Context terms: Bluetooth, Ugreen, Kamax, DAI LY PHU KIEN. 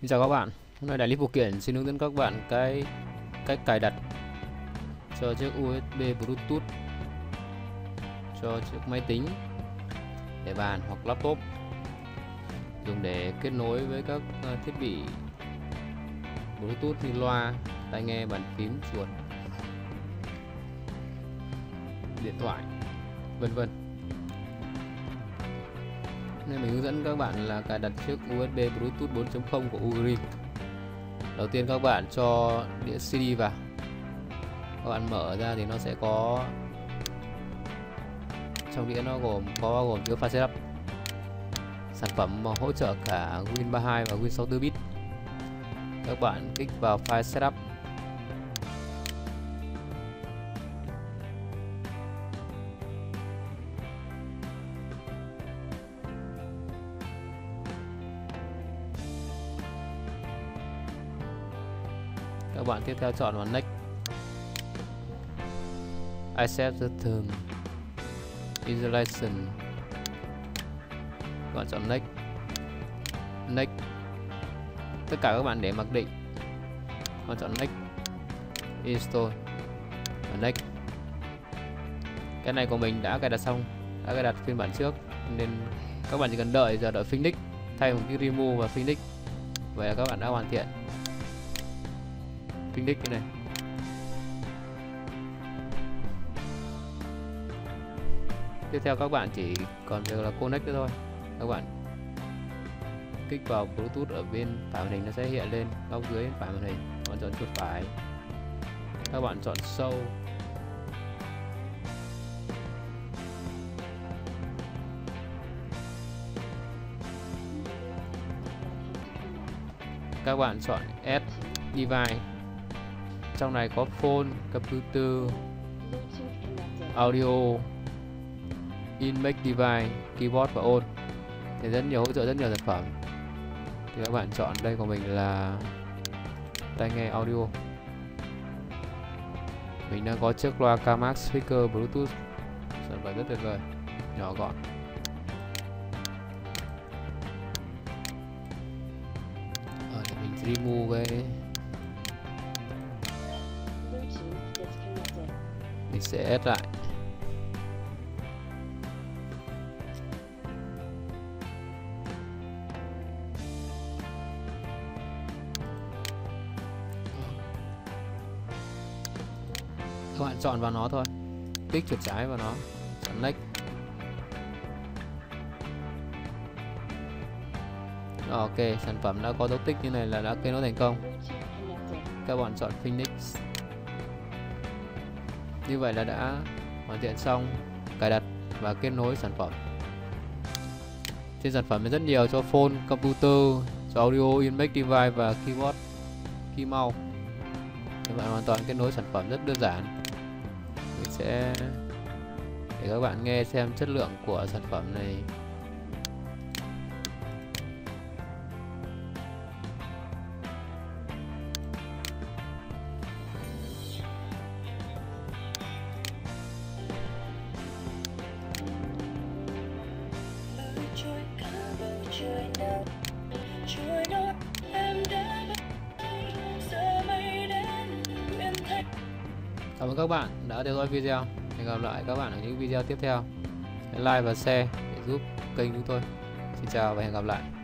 Xin chào các bạn, hôm nay đại lý phụ kiện xin hướng dẫn các bạn cái cách cài đặt cho chiếc USB Bluetooth cho chiếc máy tính, để bàn hoặc laptop, dùng để kết nối với các thiết bị Bluetooth như loa, tai nghe, bàn phím, chuột, điện thoại, vân vân. Nên mình hướng dẫn các bạn là cài đặt chiếc USB Bluetooth 4.0 của Ugreen. Đầu tiên các bạn cho đĩa CD vào. Các bạn mở ra thì nó sẽ có, trong đĩa nó bao gồm chứa file setup. Sản phẩm mà hỗ trợ cả Win 32 và Win 64 bit. Các bạn kích vào file setup. Các bạn tiếp theo chọn vào Next, Accept the Term Installation. Các bạn chọn Next. Tất cả các bạn để mặc định. Các bạn chọn Next, Install và Next. Cái này của mình đã cài đặt xong, đã cài đặt phiên bản trước, nên các bạn chỉ cần đợi Phoenix, thay một cái Remove và Phoenix. Vậy là các bạn đã hoàn thiện Phoenix này. Tiếp theo các bạn chỉ còn việc là connect nữa thôi. Các bạn kích vào Bluetooth ở bên phải màn hình, nó sẽ hiện lên góc dưới phải màn hình. Các bạn chọn chuột phải. Các bạn chọn Show. Các bạn chọn Add Device. Trong này có phone, computer, audio, in-mic device, keyboard và on. Thì rất nhiều, hỗ trợ rất nhiều sản phẩm. Thì các bạn chọn, đây của mình là tai nghe audio. Mình đang có chiếc loa Kamax speaker Bluetooth, sản phẩm rất tuyệt vời, nhỏ gọn. Để mình remove cái, mình sẽ add lại. Các bạn chọn vào nó thôi, kích chuột trái vào nó, chọn Next. Ok, sản phẩm đã có dấu tích như này là đã kết nối thành công. Các bạn chọn Phoenix. Như vậy là đã hoàn thiện xong cài đặt và kết nối sản phẩm. Trên sản phẩm rất nhiều cho phone, computer, cho audio, in-mic device và keyboard, key mouse. Các bạn hoàn toàn kết nối sản phẩm rất đơn giản. Mình sẽ để các bạn nghe xem chất lượng của sản phẩm này. Cảm ơn các bạn đã theo dõi video. Hẹn gặp lại các bạn ở những video tiếp theo. Hãy like và share để giúp kênh chúng tôi. Xin chào và hẹn gặp lại.